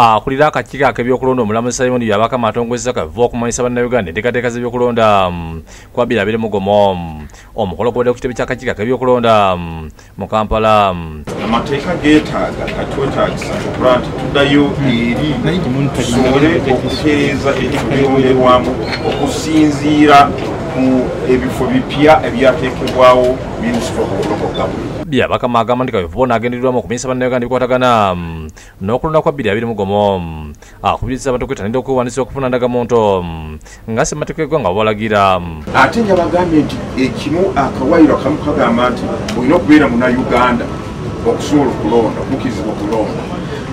akulira akakiiko ak'ebyokulonda omulamuzi Simon Byabakama Matongoza kava okumanyisa bannayuganda enteekateeka z'ebyokulonda ku 2025 omukolo gw'okuwadde ku kitebe ky'akakiiko ak'ebyokulonda mu Kampala. Amateeka geetaaga katwetaagisa okukwata tuddayo eri tusobole okutereeza ekyoyoyerwamu okusinziira ku ebifo bipya ebyateekebwawo minisitule okulokogamu. Byabakama agamba nti kaweefubona agendererwamu okumanyisa bannayuganda ebikwatagana n'okulonda kwa 2025 akubiriza abantu okwetanira okwewanisa okufuna endagamuntu nga ssemateeka eggwanga bw'alagira. Ate njabagambye nti ekinu akawairo akamu kagamba nti olina okubeera munnayuganda okusobola okulonda okukirizibwa okulonda.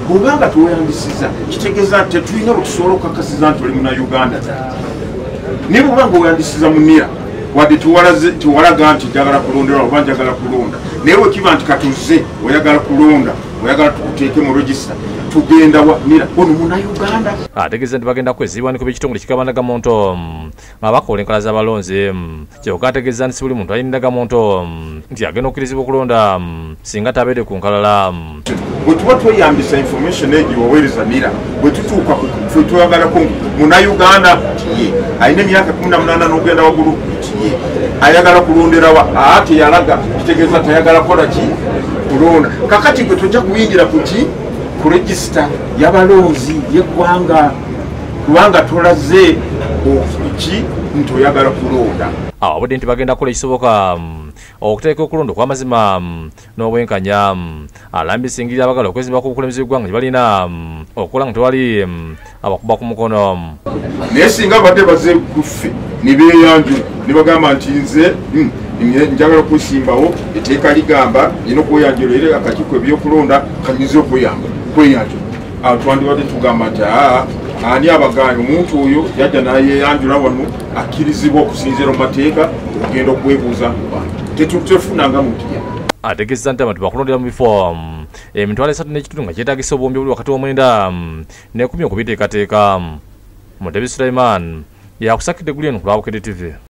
Bw'obanga teweyambisiza kitegeeza nti tetulina bwe tusobola okukakasiza nti oli munnayuganda ddala. Naye bw'oba ng'oweyambisiza munira wadde tewalaga nti njagala kulonderwa oba njagala kulonda. Naye wekiba nti katuze oyagala kulonda oyagala tukuteeke mu regisita tugenda wa nira ono munnayuganda. Ategeeza nti bagenda kweziibwa ne ku b'ekitongole ekikaba endagamuntu abakola enkola z'abalonzi. Kyokka ategeeza nti si buli muntu alina endagamuntu nti agenda okkirizibwa okulonda singa tabeere ku nkalala. Bwe tuba tweyambisa information egyo waweereza nira bwe tutuuka ku ffe tweyagalako munnayuganda tiye alina emyaka 18 n'ogenda waggulu tiye ayagala kulonderawa ate yalaga kitegeeza tayagala kukola ki kulonda. Kakati gwe tujja kuyingira ku ki ku register y'abalonzi y'eggwanga kubanga tulaze okuki nti oyagala kulonda. Abadde nti bagenda kukola ekisoboka okuteeka okulonda okw'amazima n'obwenkanya. Alambisingirira abagala okwezimba ku bukulembeze bw'eggwanga gye balina okukola nga tewali abakuba ku mukono. Naye singa badde baze kuffe ne beeyanjula ne bagamba nti nze njagala okusimbawo etteeka ligamba nina okweyanjula era akakiiko ebyokulonda kanyize okweyanjula. Awo twandibadde tugamba nti ani abaganya omuntu oyo yajja n'ayeyanjula wano akkirizibwa okusinziira mu mateeka okugenda okwebuuza mu bantu tetutefunanga mutiya. Ategeeza nti abantu bakulondera mu bifo emitwalo 3.5 nga kyetaagisa obwombi obuli wakati w'omwenda ne 10 okubiteekateeka. Mutebi Sulaiman yakusakidde Gulian ku Lwabukedde TV.